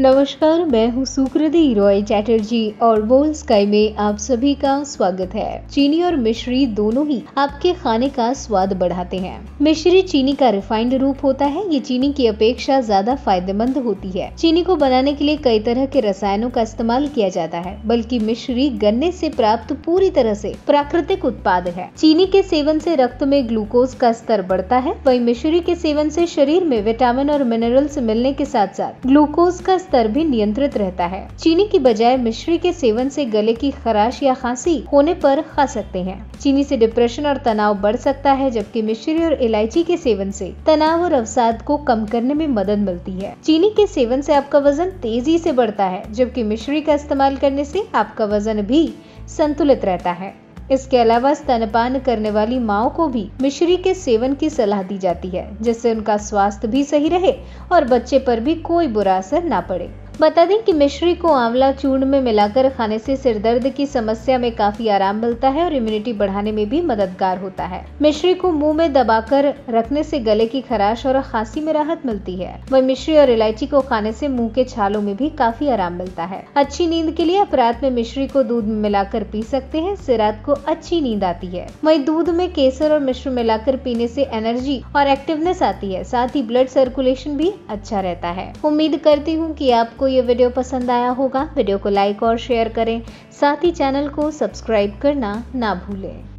नमस्कार, मैं हूँ सुकृति रॉय चैटर्जी और बोल्डस्काई में आप सभी का स्वागत है। चीनी और मिश्री दोनों ही आपके खाने का स्वाद बढ़ाते हैं। मिश्री चीनी का रिफाइंड रूप होता है। ये चीनी की अपेक्षा ज्यादा फायदेमंद होती है। चीनी को बनाने के लिए कई तरह के रसायनों का इस्तेमाल किया जाता है, बल्कि मिश्री गन्ने से प्राप्त पूरी तरह से प्राकृतिक उत्पाद है। चीनी के सेवन से रक्त में ग्लूकोज का स्तर बढ़ता है, वही मिश्री के सेवन से शरीर में विटामिन और मिनरल्स मिलने के साथ साथ ग्लूकोज का स्तर भी नियंत्रित रहता है। चीनी की बजाय मिश्री के सेवन से गले की खराश या खांसी होने पर खा सकते हैं। चीनी से डिप्रेशन और तनाव बढ़ सकता है, जबकि मिश्री और इलायची के सेवन से तनाव और अवसाद को कम करने में मदद मिलती है। चीनी के सेवन से आपका वजन तेजी से बढ़ता है, जबकि मिश्री का इस्तेमाल करने से आपका वजन भी संतुलित रहता है। इसके अलावा स्तनपान करने वाली माओ को भी मिश्री के सेवन की सलाह दी जाती है, जिससे उनका स्वास्थ्य भी सही रहे और बच्चे पर भी कोई बुरा असर ना पड़े। बता दें कि मिश्री को आंवला चूर्ण में मिलाकर खाने से सिरदर्द की समस्या में काफी आराम मिलता है और इम्यूनिटी बढ़ाने में भी मददगार होता है। मिश्री को मुंह में दबाकर रखने से गले की खराश और खांसी में राहत मिलती है। वही मिश्री और इलायची को खाने से मुंह के छालों में भी काफी आराम मिलता है। अच्छी नींद के लिए आप रात में मिश्री को दूध में मिलाकर पी सकते हैं, इससे रात को अच्छी नींद आती है। वही दूध में केसर और मिश्री मिलाकर पीने से एनर्जी और एक्टिवनेस आती है, साथ ही ब्लड सर्कुलेशन भी अच्छा रहता है। उम्मीद करती हूँ कि आपको ये वीडियो पसंद आया होगा। वीडियो को लाइक और शेयर करें, साथ ही चैनल को सब्सक्राइब करना ना भूलें।